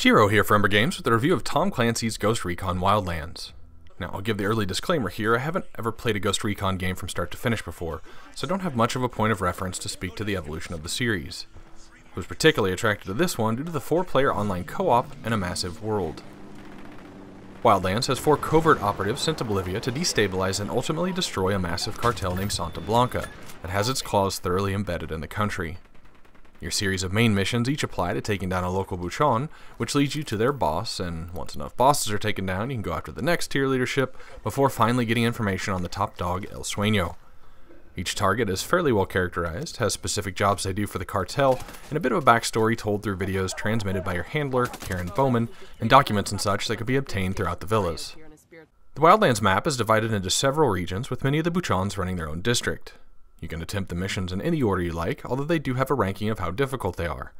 Chiro here for EmberGames with a review of Tom Clancy's Ghost Recon Wildlands. Now, I'll give the early disclaimer here, I haven't ever played a Ghost Recon game from start to finish before, so I don't have much of a point of reference to speak to the evolution of the series. I was particularly attracted to this one due to the 4-player online co-op and a massive world. Wildlands has 4 covert operatives sent to Bolivia to destabilize and ultimately destroy a massive cartel named Santa Blanca that has its claws thoroughly embedded in the country. Your series of main missions each apply to taking down a local buchon, which leads you to their boss, and once enough bosses are taken down, you can go after the next tier leadership before finally getting information on the top dog, El Sueño. Each target is fairly well characterized, has specific jobs they do for the cartel, and a bit of a backstory told through videos transmitted by your handler, Karen Bowman, and documents and such that could be obtained throughout the villas. The Wildlands map is divided into several regions, with many of the buchons running their own district. You can attempt the missions in any order you like, although they do have a ranking of how difficult they are.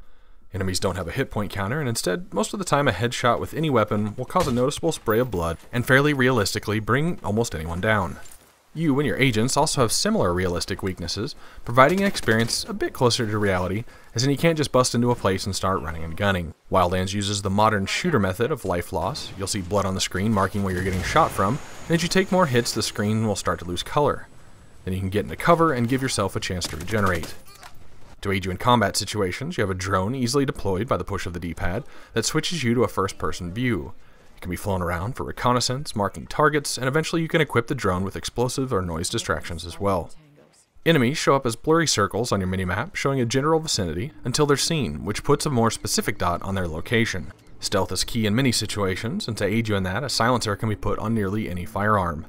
Enemies don't have a hit point counter, and instead, most of the time a headshot with any weapon will cause a noticeable spray of blood and fairly realistically bring almost anyone down. You and your agents also have similar realistic weaknesses, providing an experience a bit closer to reality, as in you can't just bust into a place and start running and gunning. Wildlands uses the modern shooter method of life loss. You'll see blood on the screen marking where you're getting shot from, and as you take more hits the screen will start to lose color. Then you can get into cover and give yourself a chance to regenerate. To aid you in combat situations, you have a drone easily deployed by the push of the D-pad that switches you to a first-person view. It can be flown around for reconnaissance, marking targets, and eventually you can equip the drone with explosive or noise distractions as well. Enemies show up as blurry circles on your minimap, showing a general vicinity, until they're seen, which puts a more specific dot on their location. Stealth is key in many situations, and to aid you in that, a silencer can be put on nearly any firearm.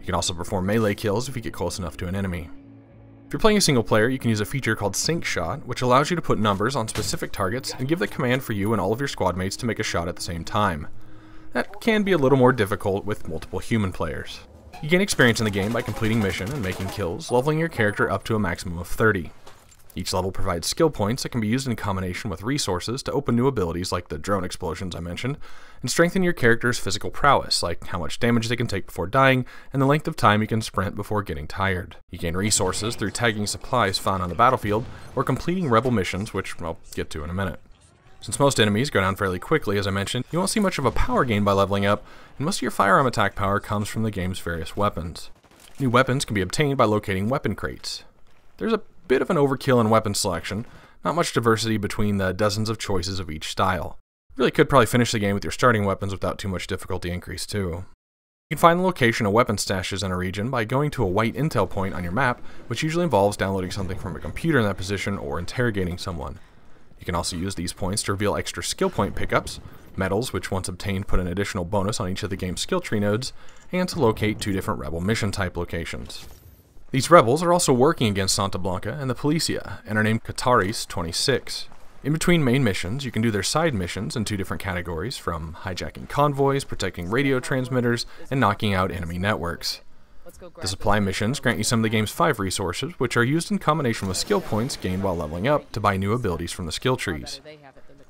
You can also perform melee kills if you get close enough to an enemy. If you're playing a single player, you can use a feature called Sync Shot, which allows you to put numbers on specific targets and give the command for you and all of your squad mates to make a shot at the same time. That can be a little more difficult with multiple human players. You gain experience in the game by completing missions and making kills, leveling your character up to a maximum of 30. Each level provides skill points that can be used in combination with resources to open new abilities like the drone explosions I mentioned, and strengthen your character's physical prowess, like how much damage they can take before dying, and the length of time you can sprint before getting tired. You gain resources through tagging supplies found on the battlefield, or completing rebel missions, which I'll get to in a minute. Since most enemies go down fairly quickly, as I mentioned, you won't see much of a power gain by leveling up, and most of your firearm attack power comes from the game's various weapons. New weapons can be obtained by locating weapon crates. There's a bit of an overkill in weapon selection, not much diversity between the dozens of choices of each style. You really could probably finish the game with your starting weapons without too much difficulty increase too. You can find the location of weapon stashes in a region by going to a white intel point on your map, which usually involves downloading something from a computer in that position or interrogating someone. You can also use these points to reveal extra skill point pickups, medals which once obtained put an additional bonus on each of the game's skill tree nodes, and to locate 2 different rebel mission type locations. These rebels are also working against Santa Blanca and the Policia, and are named Kataris 26. In between main missions, you can do their side missions in 2 different categories, from hijacking convoys, protecting radio transmitters, and knocking out enemy networks. The supply missions grant you some of the game's 5 resources, which are used in combination with skill points gained while leveling up to buy new abilities from the skill trees.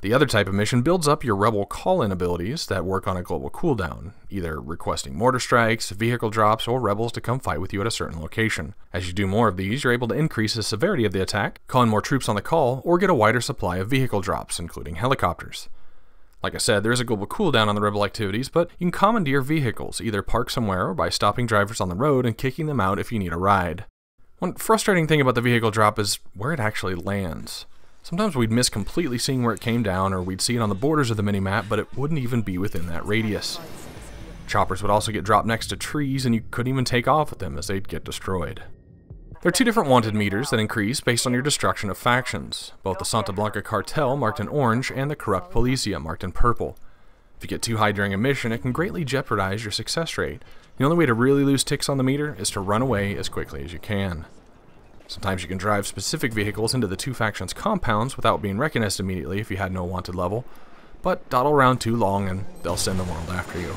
The other type of mission builds up your rebel call-in abilities that work on a global cooldown, either requesting mortar strikes, vehicle drops, or rebels to come fight with you at a certain location. As you do more of these, you're able to increase the severity of the attack, call in more troops on the call, or get a wider supply of vehicle drops, including helicopters. Like I said, there is a global cooldown on the rebel activities, but you can commandeer vehicles, either parked somewhere or by stopping drivers on the road and kicking them out if you need a ride. One frustrating thing about the vehicle drop is where it actually lands. Sometimes we'd miss completely seeing where it came down, or we'd see it on the borders of the minimap, but it wouldn't even be within that radius. Choppers would also get dropped next to trees, and you couldn't even take off with them as they'd get destroyed. There are 2 different wanted meters that increase based on your destruction of factions, both the Santa Blanca cartel marked in orange and the corrupt Policia marked in purple. If you get too high during a mission, it can greatly jeopardize your success rate. The only way to really lose ticks on the meter is to run away as quickly as you can. Sometimes you can drive specific vehicles into the 2 factions' compounds without being recognized immediately if you had no wanted level, but dawdle around too long and they'll send the world after you.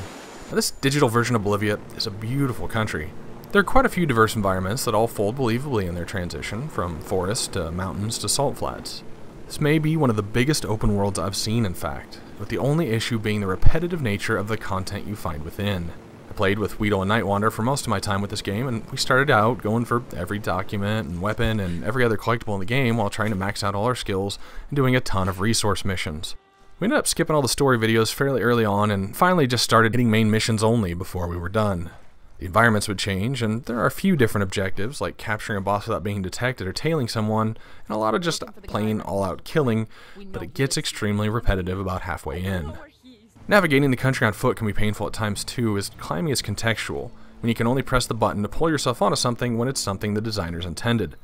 Now, this digital version of Bolivia is a beautiful country. There are quite a few diverse environments that all fold believably in their transition, from forests to mountains to salt flats. This may be one of the biggest open worlds I've seen, in fact, with the only issue being the repetitive nature of the content you find within. Played with Weedle and Nightwander for most of my time with this game, and we started out going for every document and weapon and every other collectible in the game while trying to max out all our skills and doing a ton of resource missions. We ended up skipping all the story videos fairly early on and finally just started hitting main missions only before we were done. The environments would change, and there are a few different objectives, like capturing a boss without being detected or tailing someone, and a lot of just plain all-out killing, but it gets extremely repetitive about halfway in. Navigating the country on foot can be painful at times too, as climbing is contextual, when you can only press the button to pull yourself onto something when it's something the designers intended.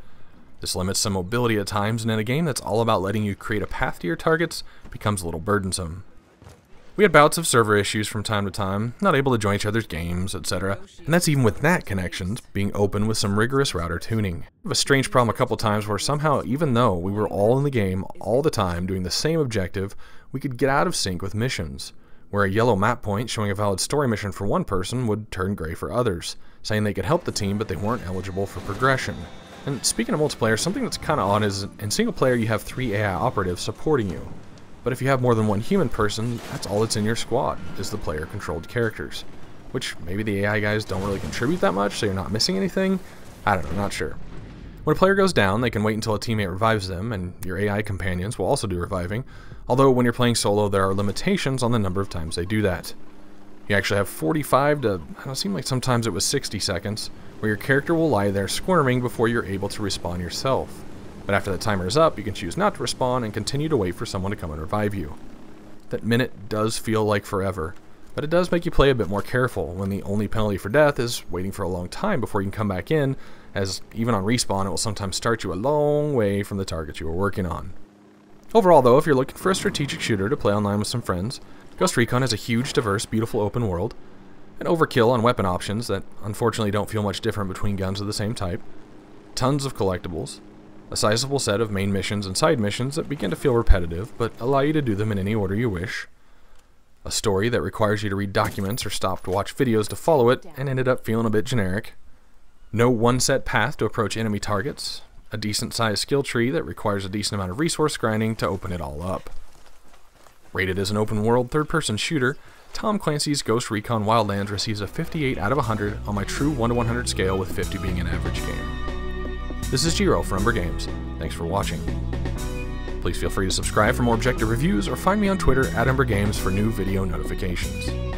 This limits some mobility at times, and in a game that's all about letting you create a path to your targets, becomes a little burdensome. We had bouts of server issues from time to time, not able to join each other's games, etc. And that's even with NAT connections being open with some rigorous router tuning. We have a strange problem a couple times where somehow, even though we were all in the game all the time doing the same objective, we could get out of sync with missions, where a yellow map point showing a valid story mission for one person would turn gray for others, saying they could help the team but they weren't eligible for progression. And speaking of multiplayer, something that's kinda odd is in single player you have 3 AI operatives supporting you. But if you have more than one human person, that's all that's in your squad, is the player-controlled characters. Which, maybe the AI guys don't really contribute that much, so you're not missing anything? I don't know, not sure. When a player goes down, they can wait until a teammate revives them, and your AI companions will also do reviving, although when you're playing solo, there are limitations on the number of times they do that. You actually have 45 to, I don't seem like sometimes it was 60 seconds, where your character will lie there squirming before you're able to respawn yourself. But after the timer is up, you can choose not to respawn and continue to wait for someone to come and revive you. That minute does feel like forever, but it does make you play a bit more careful when the only penalty for death is waiting for a long time before you can come back in, as even on respawn it will sometimes start you a long way from the target you were working on. Overall though, if you're looking for a strategic shooter to play online with some friends, Ghost Recon has a huge, diverse, beautiful open world, an overkill on weapon options that unfortunately don't feel much different between guns of the same type, tons of collectibles, a sizable set of main missions and side missions that begin to feel repetitive, but allow you to do them in any order you wish. A story that requires you to read documents or stop to watch videos to follow it, and ended up feeling a bit generic. No one set path to approach enemy targets. A decent sized skill tree that requires a decent amount of resource grinding to open it all up. Rated as an open world third-person shooter, Tom Clancy's Ghost Recon Wildlands receives a 58 out of 100 on my true 1 to 100 scale, with 50 being an average game. This is Jiro from EmberGames. Thanks for watching. Please feel free to subscribe for more objective reviews or find me on Twitter @EmberGames for new video notifications.